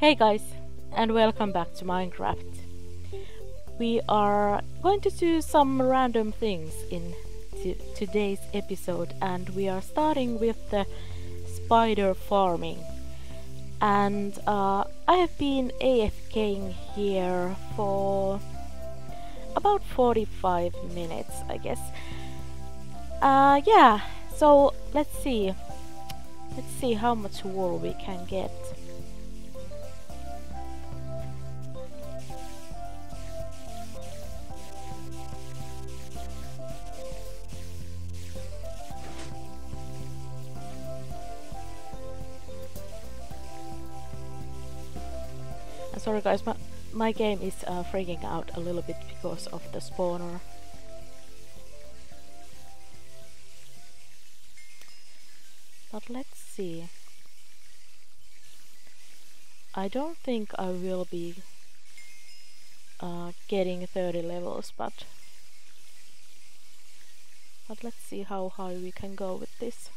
Hey guys, and welcome back to Minecraft. We are going to do some random things in today's episode, and we are starting with the spider farming. And I have been AFKing here for about 45 minutes, I guess. Yeah, so let's see how much wool we can get. Sorry guys, my game is freaking out a little bit because of the spawner. But let's see. I don't think I will be getting 30 levels, but let's see how high we can go with this.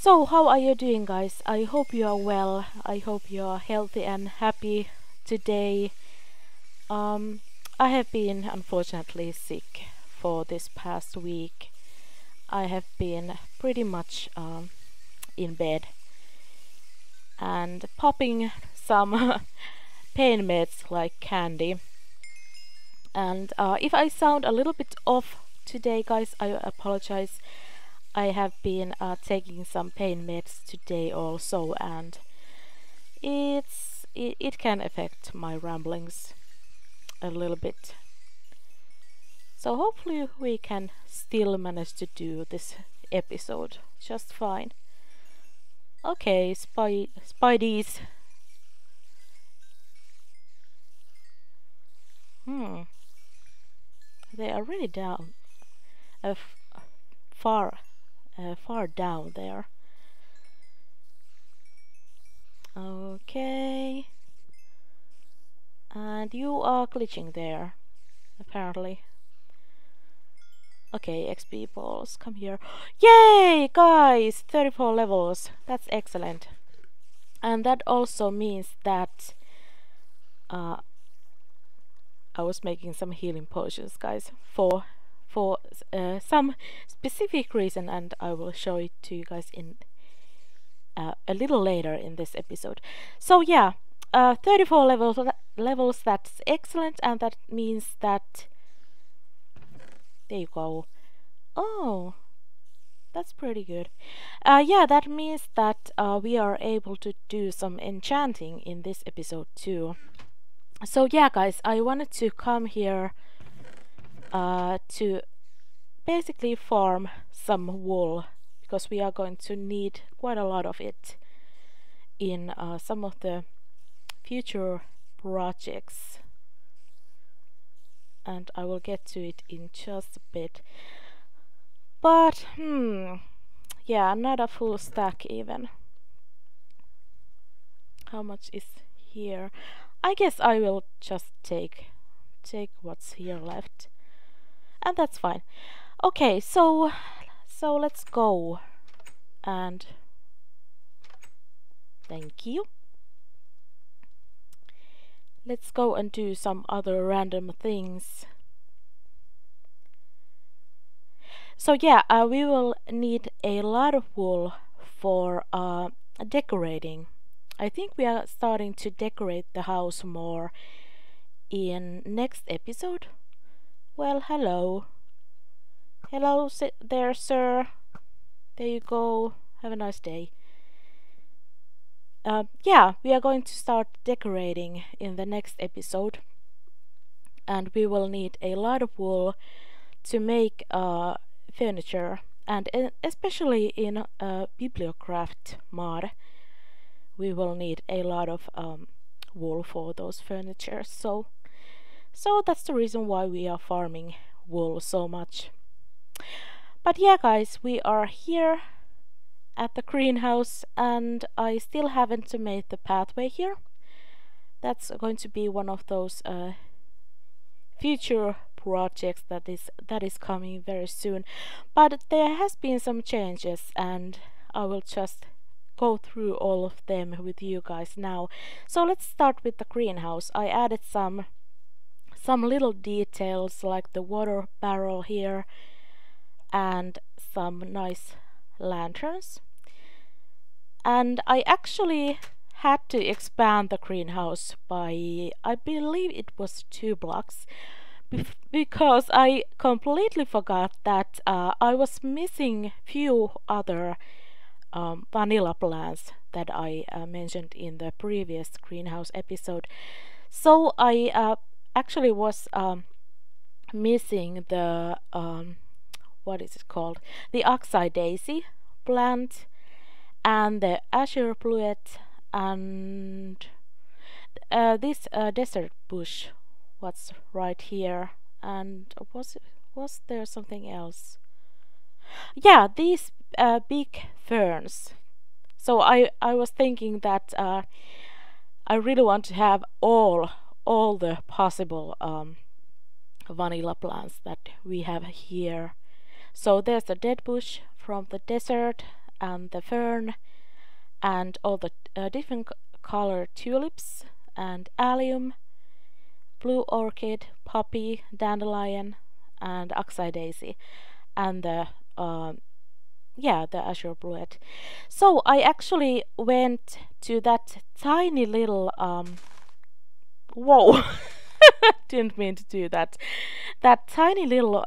So, how are you doing, guys? I hope you are well. I hope you are healthy and happy today. I have been, unfortunately, sick for this past week. I have been pretty much in bed and popping some pain meds like candy. And if I sound a little bit off today, guys, I apologize. I have been taking some pain meds today also, and it can affect my ramblings a little bit. So hopefully we can still manage to do this episode just fine. Okay, spideys. They are really down. Far down there. Okay. And you are glitching there, apparently. Okay, XP balls, come here. Yay, guys! 34 levels. That's excellent. And that also means that I was making some healing potions, guys, for some specific reason, and I will show it to you guys in a little later in this episode. So yeah, 34 levels, that's excellent, and that means that, there you go, oh, that's pretty good. Yeah, that means that we are able to do some enchanting in this episode too. So yeah guys, I wanted to come here to basically farm some wool, because we are going to need quite a lot of it in some of the future projects, and I will get to it in just a bit. But yeah, not a full stack even. How much is here? I guess I will just take what's here left. And that's fine. Okay, so let's go. And thank you. Let's go and do some other random things. So yeah, we will need a lot of wool for decorating. I think we are starting to decorate the house more in next episode. Well, hello. Hello there, sir. There you go. Have a nice day. Yeah, we are going to start decorating in the next episode. And we will need a lot of wool to make furniture. And especially in Bibliocraft mod, we will need a lot of wool for those furniture. So that's the reason why we are farming wool so much. But yeah guys, we are here at the greenhouse, and I still haven't made the pathway here. That's going to be one of those future projects that is coming very soon. But there has been some changes, and I will just go through all of them with you guys now. So let's start with the greenhouse. I added some little details like the water barrel here and some nice lanterns. And I actually had to expand the greenhouse by, I believe it was 2 blocks, because I completely forgot that I was missing few other vanilla plants that I mentioned in the previous greenhouse episode. So I actually was missing the what is it called, the oxeye daisy plant and the azure bluet and this desert bush what's right here, and was there something else? Yeah, these big ferns. So I was thinking that I really want to have all the possible vanilla plants that we have here. So there's the dead bush from the desert and the fern and all the different color tulips and allium, blue orchid, poppy, dandelion and oxeye daisy and the yeah, the azure bluet. So I actually went to that tiny little whoa didn't mean to do that, that tiny little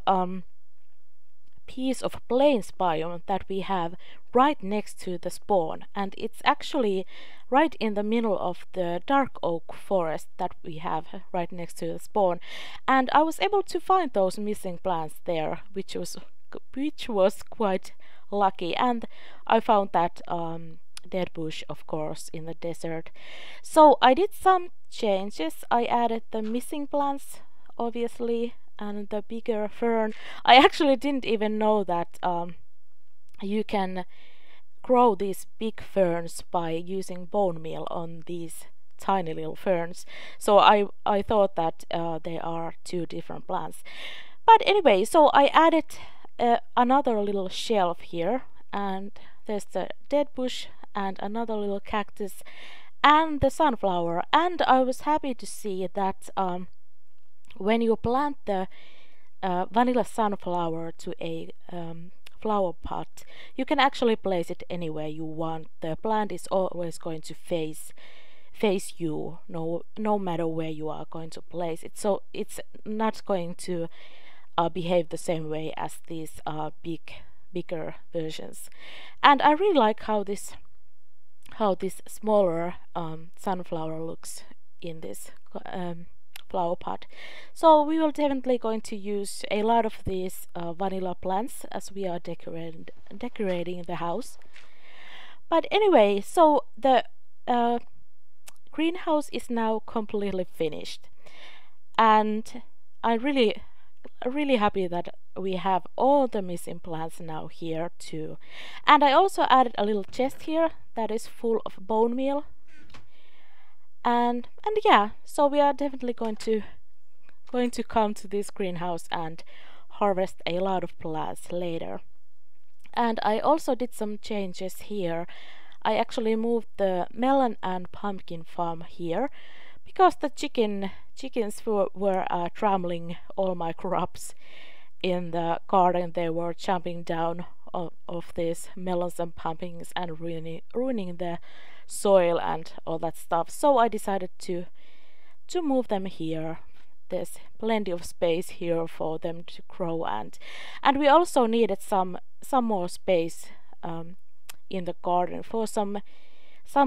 piece of plains biome that we have right next to the spawn, and it's actually right in the middle of the dark oak forest that we have right next to the spawn, and I was able to find those missing plants there, which was quite lucky. And I found that dead bush, of course, in the desert. So I did some changes. I added the missing plants, obviously, and the bigger fern. I actually didn't even know that you can grow these big ferns by using bone meal on these tiny little ferns. So I thought that they are 2 different plants. But anyway, so I added another little shelf here, and there's the dead bush and another little cactus and the sunflower. And I was happy to see that when you plant the vanilla sunflower to a flower pot, you can actually place it anywhere you want. The plant is always going to face you, no matter where you are going to place it. So it's not going to behave the same way as these bigger versions. And I really like how this smaller sunflower looks in this flower pot. So we will definitely going to use a lot of these vanilla plants as we are decorating the house. But anyway, so the greenhouse is now completely finished, and I'm really happy that we have all the missing plants now here too. And I also added a little chest here that is full of bone meal. And yeah, so we are definitely going to come to this greenhouse and harvest a lot of plants later. And I also did some changes here. I actually moved the melon and pumpkin farm here because the chickens were trampling all my crops in the garden. They were jumping down of these melons and pumpkins and ruining the soil and all that stuff. So I decided to move them here. There's plenty of space here for them to grow, and we also needed some more space in the garden for some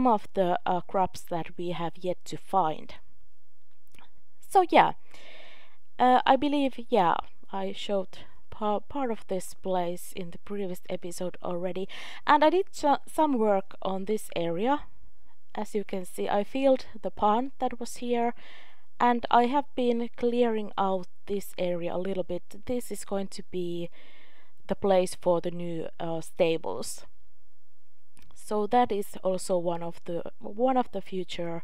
of the crops that we have yet to find. So yeah, I believe, yeah, I showed part of this place in the previous episode already, and I did some work on this area. As you can see, I filled the pond that was here, and I have been clearing out this area a little bit. This is going to be the place for the new stables, so that is also one of the future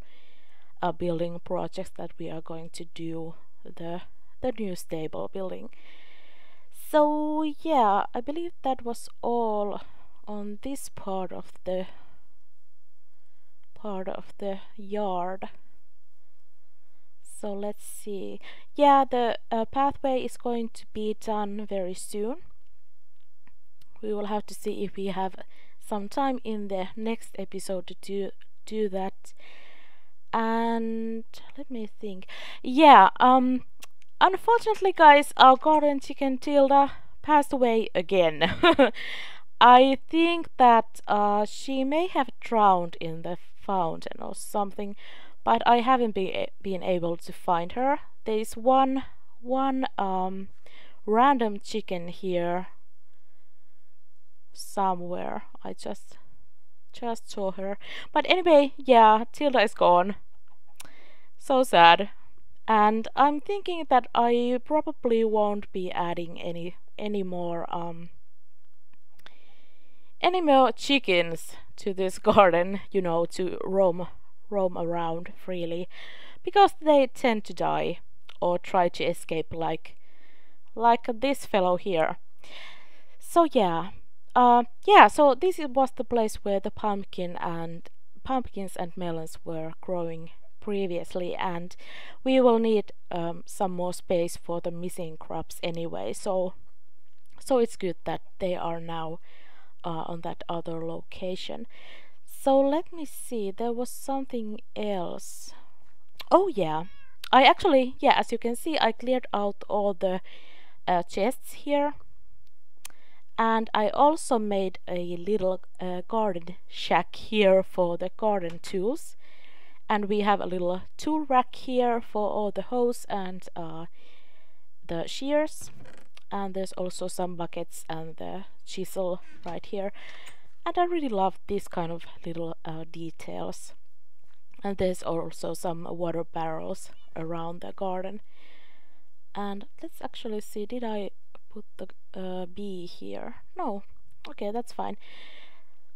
building projects that we are going to do, the new stable building. So yeah, I believe that was all on this part of the part of the yard. So let's see. Yeah, the pathway is going to be done very soon. We will have to see if we have some time in the next episode to do that. And let me think. Yeah, unfortunately guys, our garden chicken Tilda passed away again. I think that she may have drowned in the fountain or something, but I haven't been able to find her. There is one random chicken here somewhere. I just saw her. But anyway, yeah, Tilda is gone. So sad. And I'm thinking that I probably won't be adding any more chickens to this garden, you know, to roam around freely, because they tend to die or try to escape like this fellow here. So yeah. Yeah, so this was the place where the pumpkins and melons were growing previously, and we will need some more space for the missing crops anyway, so it's good that they are now on that other location. So let me see, there was something else. Oh yeah, I actually, yeah, as you can see, I cleared out all the chests here. And I also made a little garden shack here for the garden tools. And we have a little tool rack here for all the hoes and the shears. And there's also some buckets and the chisel right here. And I really love these kind of little details. And there's also some water barrels around the garden. And let's actually see, did I put the bee here? No, okay, that's fine.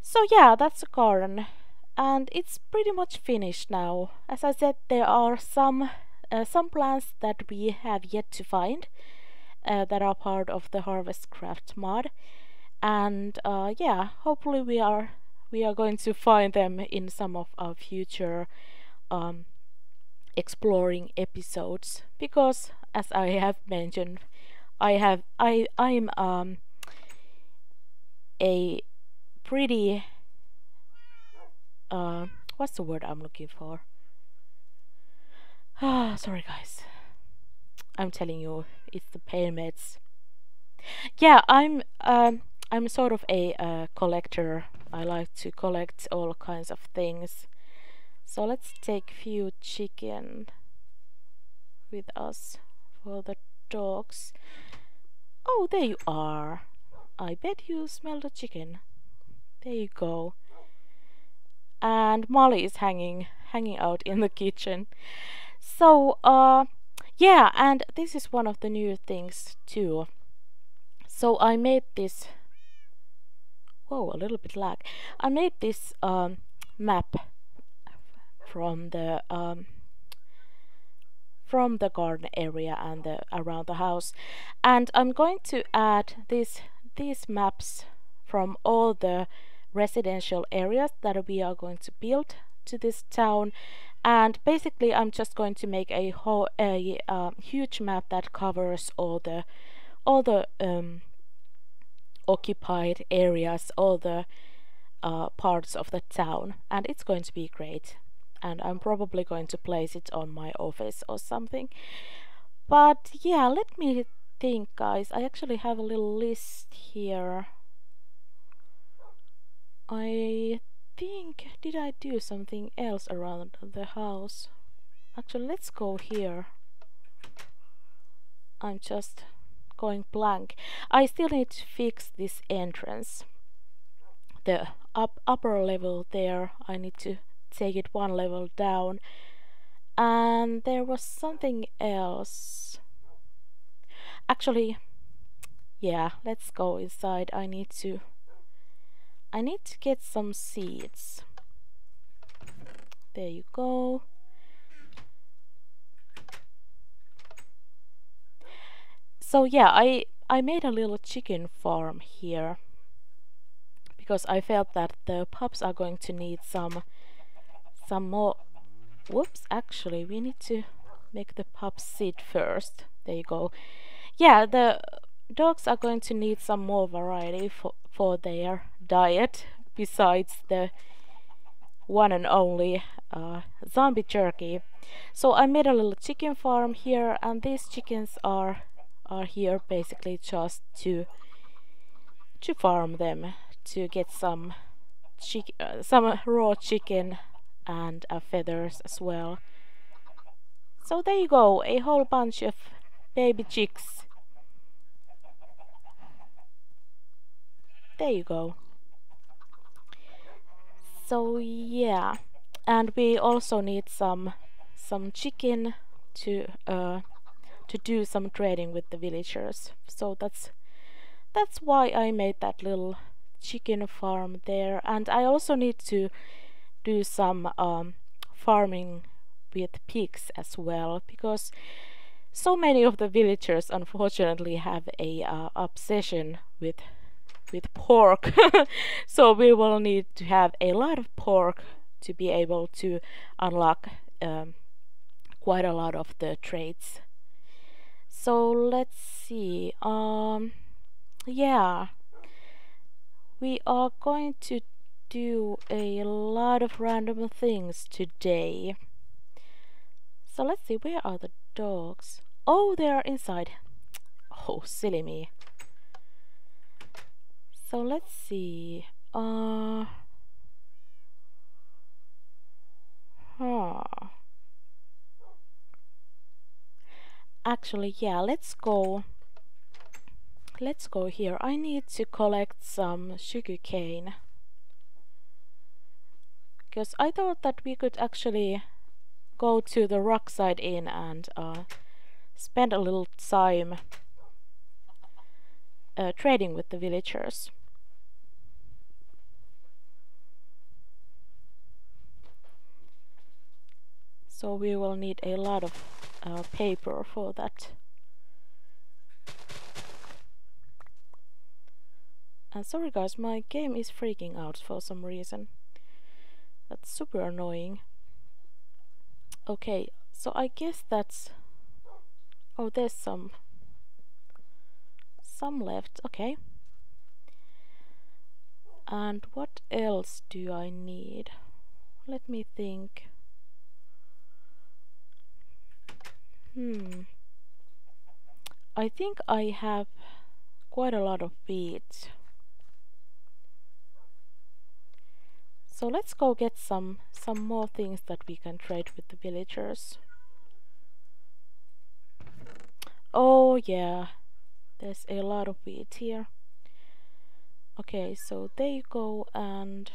So yeah, that's the garden, and it's pretty much finished now. As I said, there are some plants that we have yet to find that are part of the HarvestCraft mod, and yeah, hopefully we are going to find them in some of our future exploring episodes, because as I have mentioned, I'm a pretty what's the word I'm looking for? Ah, sorry guys, I'm telling you, it's the pain meds. Yeah, I'm sort of a collector. I like to collect all kinds of things. So let's take few chicken with us for the dogs. Oh, there you are. I bet you smell the chicken. There you go. And Molly is hanging out in the kitchen. So yeah, and this is one of the new things too. So I made this, whoa, a little bit lag. I made this map from the garden area and around the house, and I'm going to add these maps from all the residential areas that we are going to build to this town. And basically I'm just going to make a huge map that covers all the occupied areas, all the parts of the town, and it's going to be great. And I'm probably going to place it on my office or something. But yeah, let me think guys, I actually have a little list here. I think, did I do something else around the house? Actually, let's go here. I'm just going blank. I still need to fix this entrance. The upper level there, I need to take it one level down. And there was something else. Actually, yeah, let's go inside. I need to get some seeds. There you go. So yeah, I made a little chicken farm here, because I felt that the pups are going to need some some more. Whoops, actually we need to make the pup sit first. There you go. Yeah, the dogs are going to need some more variety for their diet besides the one and only zombie jerky. So I made a little chicken farm here, and these chickens are here basically just to farm them, to get some raw chicken and feathers as well. So there you go, a whole bunch of baby chicks. There you go. So yeah, and we also need some chicken to do some trading with the villagers. So that's why I made that little chicken farm there. And I also need to do some farming with pigs as well, because so many of the villagers unfortunately have a obsession with pork. So we will need to have a lot of pork to be able to unlock quite a lot of the traits. So let's see, yeah, we are going to do a lot of random things today. So let's see, where are the dogs? Oh, they are inside. Oh, silly me. So let's see. Actually, yeah, let's go. Let's go here. I need to collect some sugarcane, because I thought that we could actually go to the Rockside Inn and spend a little time trading with the villagers. So we will need a lot of paper for that. And sorry guys, my game is freaking out for some reason. That's super annoying. Okay, so I guess that's... oh, there's some left, okay. And what else do I need? Let me think. I think I have quite a lot of beads. So let's go get some more things that we can trade with the villagers. Oh yeah, there's a lot of wheat here. Okay, so there you go, and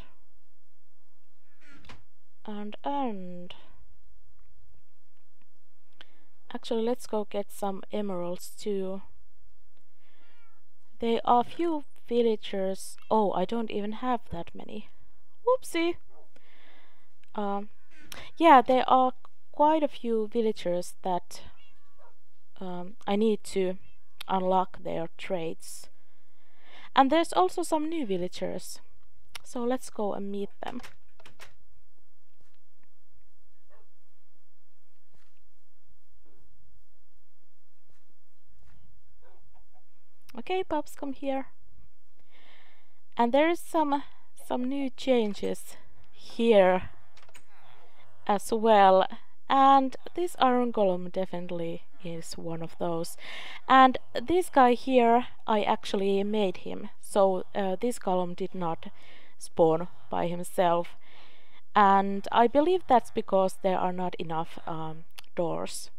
actually let's go get some emeralds too. There are few villagers. Oh, I don't even have that many. Whoopsie. Yeah, there are quite a few villagers that I need to unlock their traits, and there's also some new villagers, so let's go and meet them. Okay, pups, come here. And there is some new changes here as well, and this iron golem definitely is one of those. And this guy here, I actually made him, so this golem did not spawn by himself, and I believe that's because there are not enough doors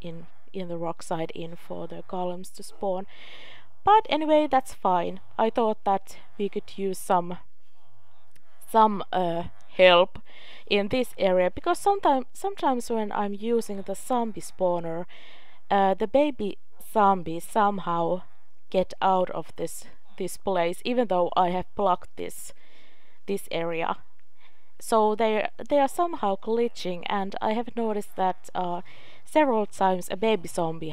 in the Rockside Inn for the golems to spawn. But anyway, that's fine. I thought that we could use some help in this area, because sometimes when I'm using the zombie spawner, the baby zombies somehow get out of this place, even though I have blocked this area. So they are somehow glitching, and I have noticed that several times a baby zombie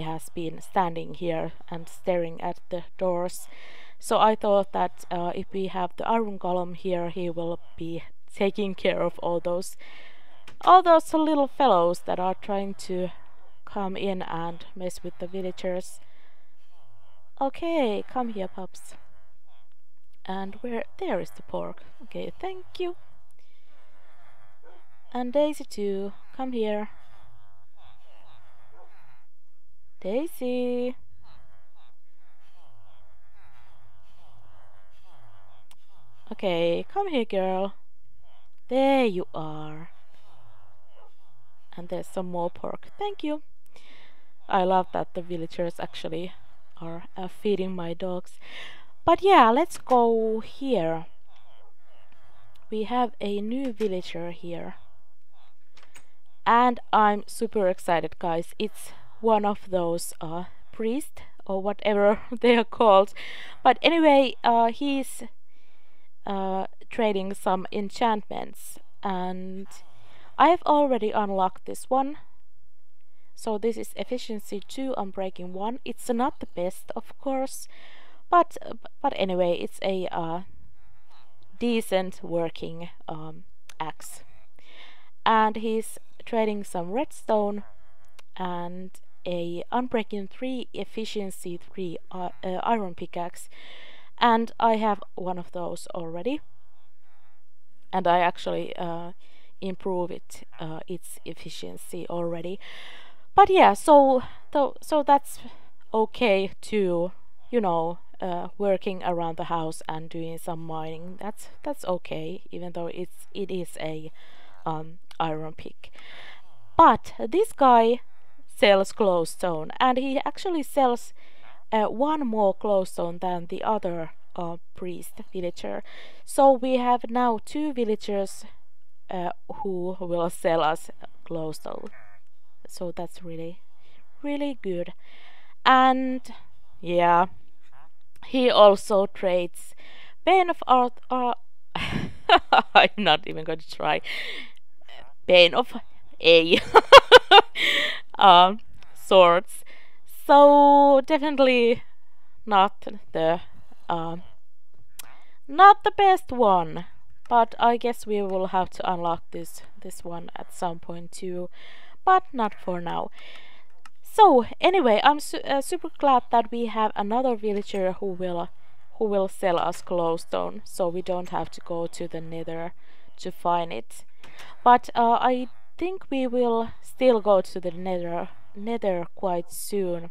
has been standing here and staring at the doors. So I thought that if we have the iron golem here, he will be taking care of all those little fellows that are trying to come in and mess with the villagers. Okay, come here, pups. And where? There is the pork. Okay, thank you. And Daisy too, come here. Daisy! Okay, come here, girl. There you are. And there's some more pork. Thank you. I love that the villagers actually are feeding my dogs. But yeah, let's go here. We have a new villager here. And I'm super excited, guys. It's one of those priests or whatever they are called. But anyway, he's trading some enchantments, and I have already unlocked this one. So this is efficiency 2, unbreaking 1. It's not the best, of course, but anyway, it's a decent working axe. And he's trading some redstone and a unbreaking 3, efficiency 3 iron pickaxe. And I have one of those already, and I actually improve it its efficiency already. But yeah, so that's okay to, you know, working around the house and doing some mining. That's okay, even though it is a iron pick. But this guy sells glowstone, and he actually sells one more glowstone than the other villager. So we have now two villagers who will sell us glowstone. So that's really, really good. And yeah, he also trades Bane of Art. I'm not even going to try. Bane of A swords. So definitely not the best one, but I guess we will have to unlock this one at some point too, but not for now. So anyway, I'm super glad that we have another villager who will sell us glowstone, so we don't have to go to the Nether to find it. But I think we will still go to the Nether quite soon,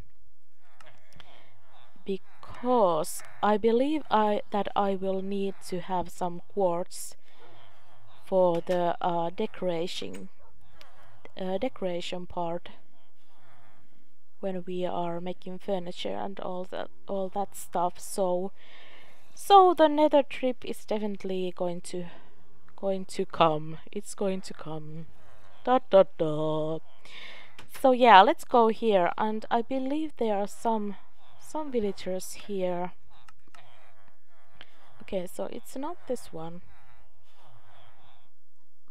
because I believe that I will need to have some quartz for the decoration part when we are making furniture and all that stuff. So the Nether trip is definitely going to come. It's going to come. Da da da. So yeah, let's go here, and I believe there are some villagers here. Okay, so it's not this one.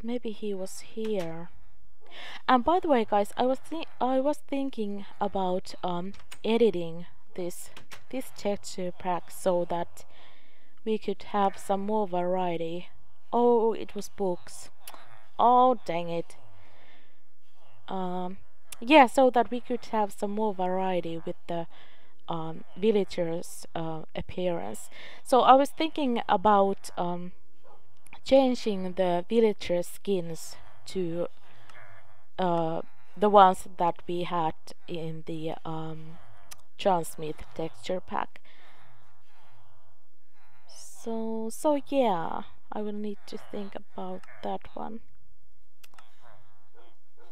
Maybe he was here. And by the way, guys, I was thinking about editing this texture pack so that we could have some more variety. Oh, it was books. Oh, dang it. Yeah, so that we could have some more variety with the villagers' appearance. So I was thinking about changing the villagers' skins to the ones that we had in the John Smith texture pack. So yeah, I will need to think about that one.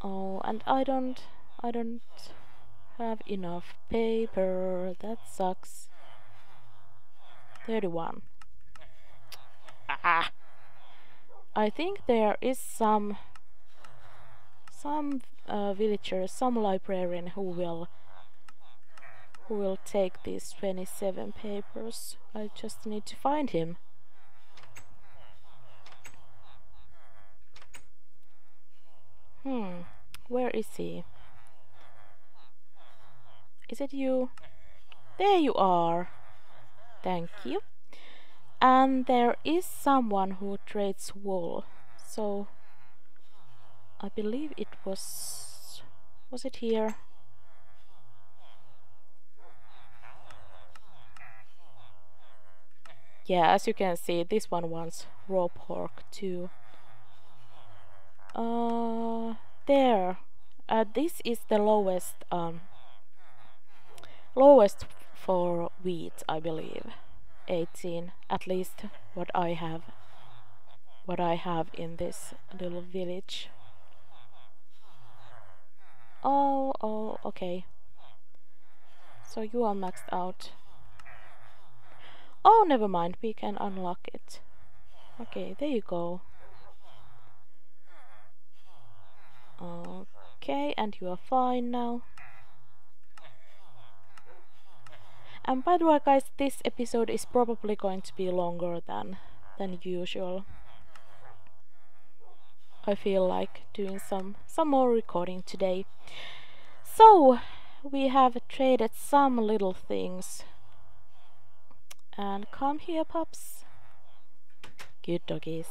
Oh, and I don't have enough paper. That sucks. 31. Ah. I think there is some villager, some librarian who will take these 27 papers. I just need to find him. Where is he? Is it you? There you are. Thank you. And there is someone who trades wool. So I believe it was it here? Yeah, as you can see, this one wants raw pork too. There. This is the lowest, lowest for wheat, I believe. 18, at least what I have in this little village. Oh, okay. So you are maxed out. Oh, never mind, we can unlock it. Okay, there you go. Okay, and you are fine now. And by the way, guys, this episode is probably going to be longer than usual. I feel like doing some more recording today. So, we have traded some little things. And come here, pups. Good doggies.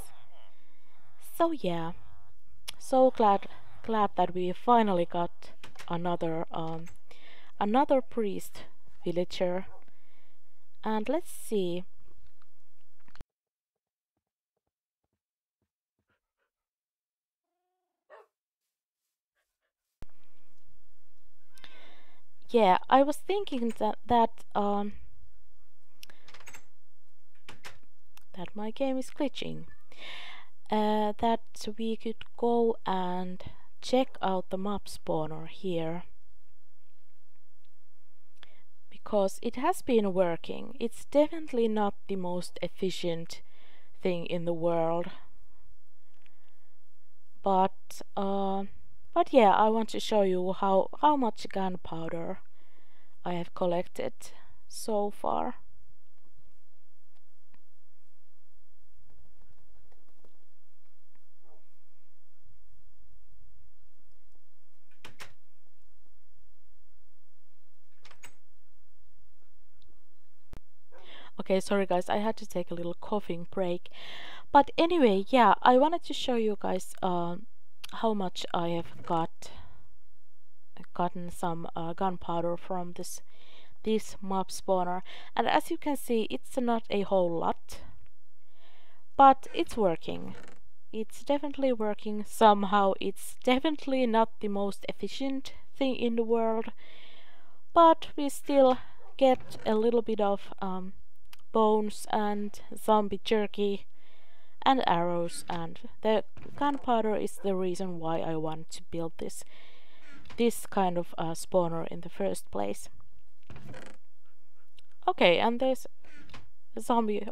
So yeah, so glad that we finally got another priest villager. And let's see. Yeah, I was thinking that my game is glitching, that we could go and check out the mob spawner here, because it has been working. It's definitely not the most efficient thing in the world, but yeah, I want to show you how much gunpowder I have collected so far. Okay, sorry guys, I had to take a little coughing break. But anyway, yeah, I wanted to show you guys how much I have gotten some gunpowder from this mob spawner. And as you can see, it's not a whole lot, but it's working. It's definitely working somehow. It's definitely not the most efficient thing in the world, but we still get a little bit of bones and zombie jerky and arrows, and the gunpowder is the reason why I want to build this kind of spawner in the first place. Okay, and there's zombie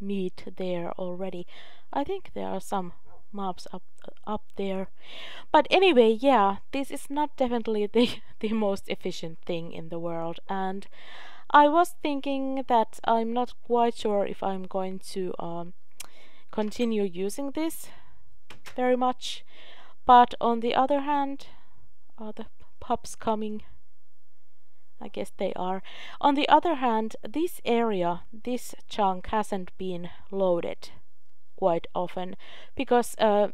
meat there already. I think there are some mobs up there, but anyway, yeah, this is not definitely the most efficient thing in the world, and I was thinking that I'm not quite sure if I'm going to continue using this very much, but on the other hand, are the pups coming? I guess they are. On the other hand, this area, this chunk hasn't been loaded quite often, because I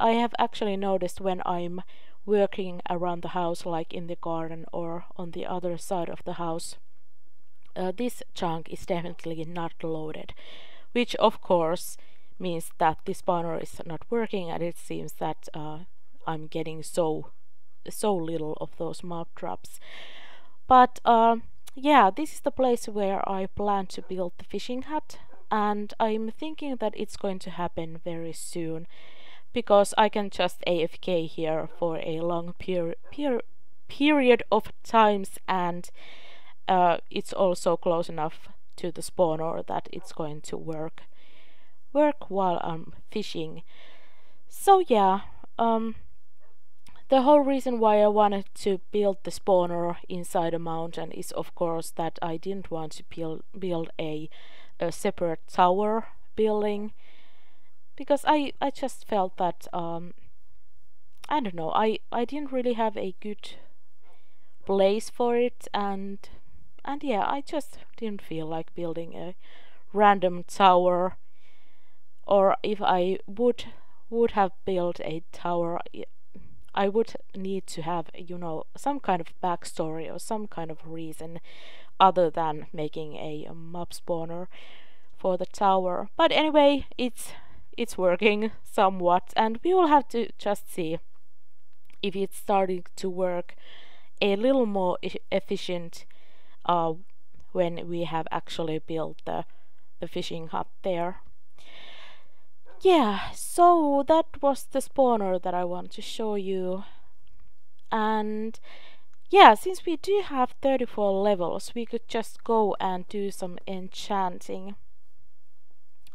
have actually noticed when I'm working around the house, like in the garden or on the other side of the house, this chunk is definitely not loaded, which of course means that the spawner is not working, and it seems that I'm getting so little of those mob drops. But yeah, this is the place where I plan to build the fishing hut, and I'm thinking that it's going to happen very soon, because I can just AFK here for a long period of times, and it's also close enough to the spawner that it's going to work while I'm fishing. So yeah, the whole reason why I wanted to build the spawner inside a mountain is of course that I didn't want to build a separate tower building, because I just felt that I don't know, I didn't really have a good place for it, and yeah, I just didn't feel like building a random tower or if I would have built a tower, I would need to have, you know, some kind of backstory or some kind of reason other than making a mob spawner for the tower. But anyway, it's working somewhat, and we will have to just see if it's starting to work a little more efficient when we have actually built the fishing hut there. Yeah, so that was the spawner that I want to show you. And yeah, since we do have 34 levels, we could just go and do some enchanting.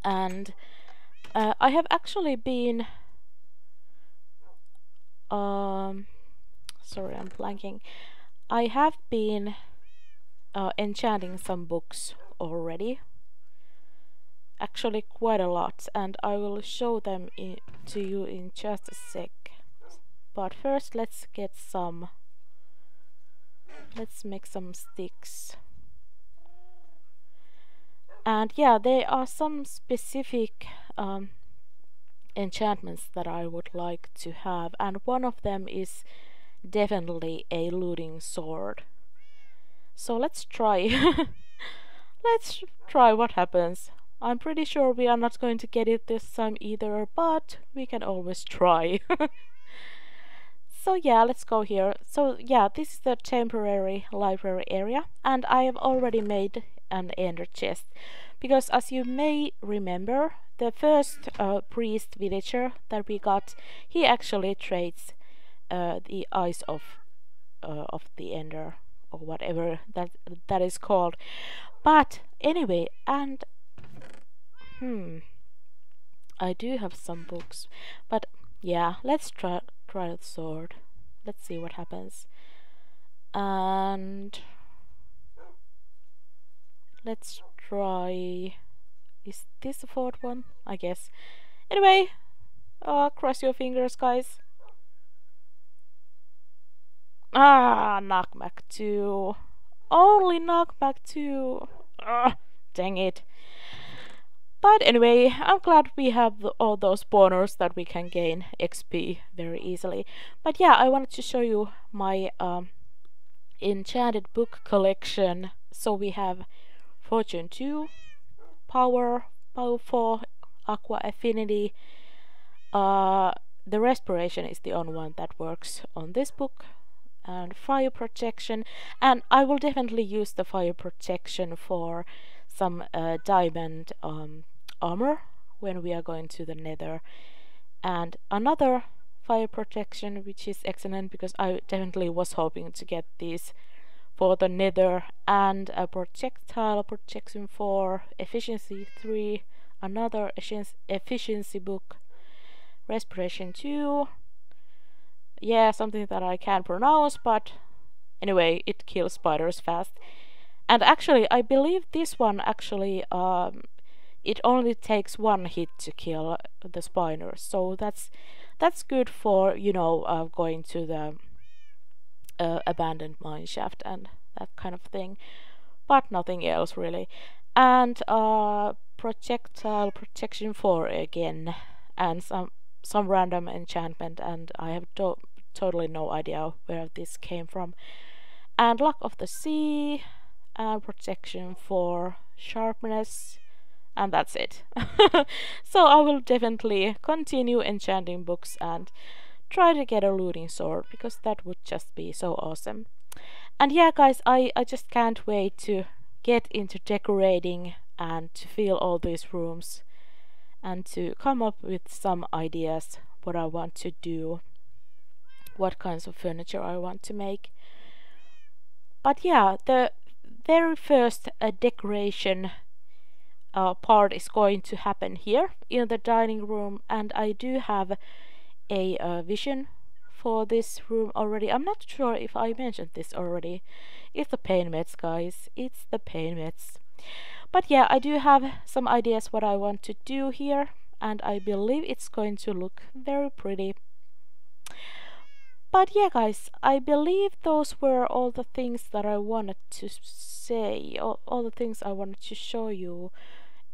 And I have actually been... sorry, I'm blanking. I have been enchanting some books already. Actually quite a lot, and I will show them to you in just a sec. But first let's get some... let's make some sticks. And yeah, there are some specific enchantments that I would like to have, and one of them is definitely a looting sword. So let's try. Let's try what happens. I'm pretty sure we are not going to get it this time either, but we can always try. So yeah, let's go here. So yeah, this is the temporary library area, and I have already made an ender chest, because as you may remember, the first priest villager that we got, he actually trades the eyes of the ender, or whatever that is called. But anyway, and I do have some books, but yeah, let's try the sword. Let's see what happens. And let's try... is this the fourth one? I guess. Anyway, cross your fingers, guys. Ah, knockback 2. Only knockback 2. Dang it. But anyway, I'm glad we have all those spawners that we can gain XP very easily. But yeah, I wanted to show you my enchanted book collection. So we have Fortune 2, Power 4, Aqua Affinity. The Respiration is the only one that works on this book. And Fire Protection. And I will definitely use the Fire Protection for some diamond armor when we are going to the Nether, and another fire protection, which is excellent because I definitely was hoping to get these for the Nether, and a projectile protection for efficiency 3, another efficiency book, respiration 2. Yeah, something that I can't pronounce, but anyway, it kills spiders fast. And actually, I believe this one actually, it only takes one hit to kill the spider, so that's good for, you know, going to the abandoned mine shaft and that kind of thing, but nothing else really. And projectile protection 4 again, and some random enchantment, and I have totally no idea where this came from. And Luck of the Sea. And protection for sharpness, and that's it. So I will definitely continue enchanting books and try to get a looting sword, because that would just be so awesome. And yeah guys, I just can't wait to get into decorating and to fill all these rooms and to come up with some ideas what I want to do, what kinds of furniture I want to make. But yeah, the very first decoration part is going to happen here in the dining room, and I do have a vision for this room already. I'm not sure if I mentioned this already. It's the pain meds, guys. It's the pain meds. But yeah, I do have some ideas what I want to do here, and I believe it's going to look very pretty. But yeah guys, I believe those were all the things that I wanted to say, all the things I wanted to show you,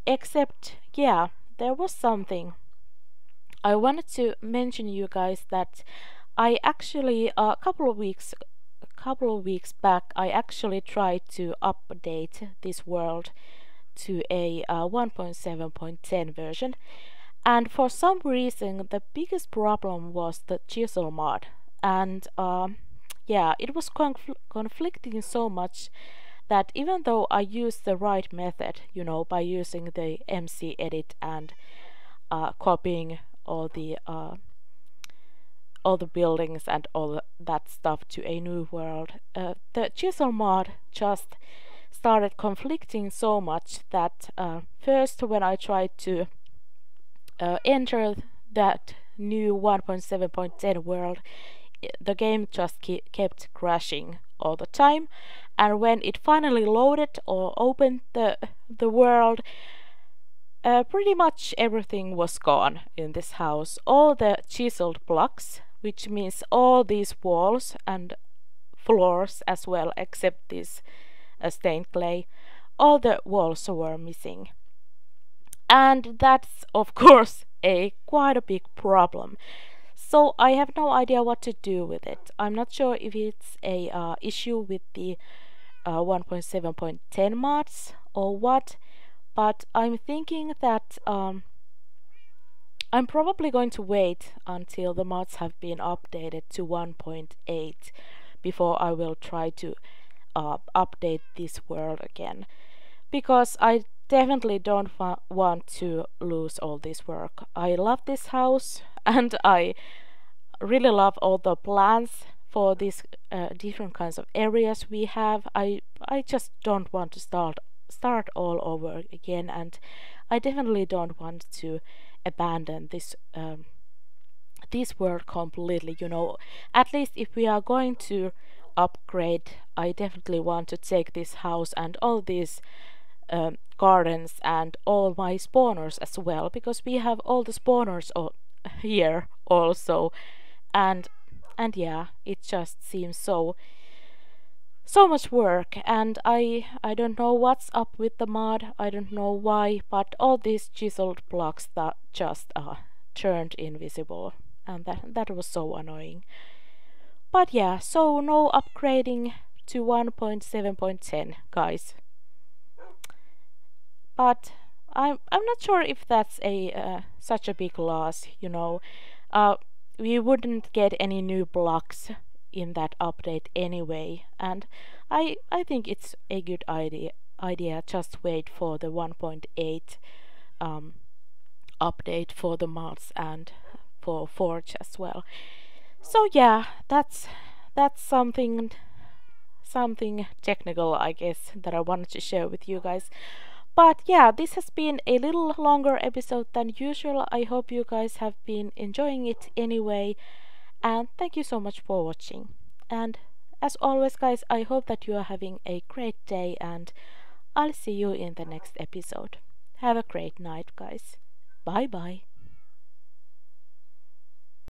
except yeah, there was something I wanted to mention you guys, that I actually a couple of weeks back I actually tried to update this world to a 1.7.10 version, and for some reason the biggest problem was the chisel mod, and yeah, it was conflicting so much that even though I used the right method, you know, by using the MC edit and copying all the buildings and all that stuff to a new world, the chisel mod just started conflicting so much that first when I tried to enter that new 1.7.10 world, the game just kept crashing all the time, and when it finally loaded or opened the world, pretty much everything was gone in this house. All the chiseled blocks, which means all these walls and floors as well, except this stained clay, all the walls were missing, and that's of course quite a big problem. So I have no idea what to do with it. I'm not sure if it's a issue with the 1.7.10 mods or what, but I'm thinking that I'm probably going to wait until the mods have been updated to 1.8 before I will try to update this world again, because I definitely don't want to lose all this work. I love this house, and I really love all the plans for these different kinds of areas we have. I just don't want to start all over again, and I definitely don't want to abandon this world completely, you know. At least if we are going to upgrade, I definitely want to take this house and all these gardens and all my spawners as well, because we have all the spawners here also, and yeah, it just seems so much work, and I don't know what's up with the mod. I don't know why, but all these chiseled blocks that just turned invisible, and that was so annoying. But yeah, so no upgrading to 1.7.10, guys. But I'm not sure if that's a such a big loss, you know. We wouldn't get any new blocks in that update anyway, and I think it's a good idea just wait for the 1.8 update for the mods and for Forge as well. So yeah, that's something technical, I guess, that I wanted to share with you guys. But yeah, this has been a little longer episode than usual. I hope you guys have been enjoying it anyway, and thank you so much for watching. And as always, guys, I hope that you are having a great day, and I'll see you in the next episode. Have a great night, guys. Bye bye.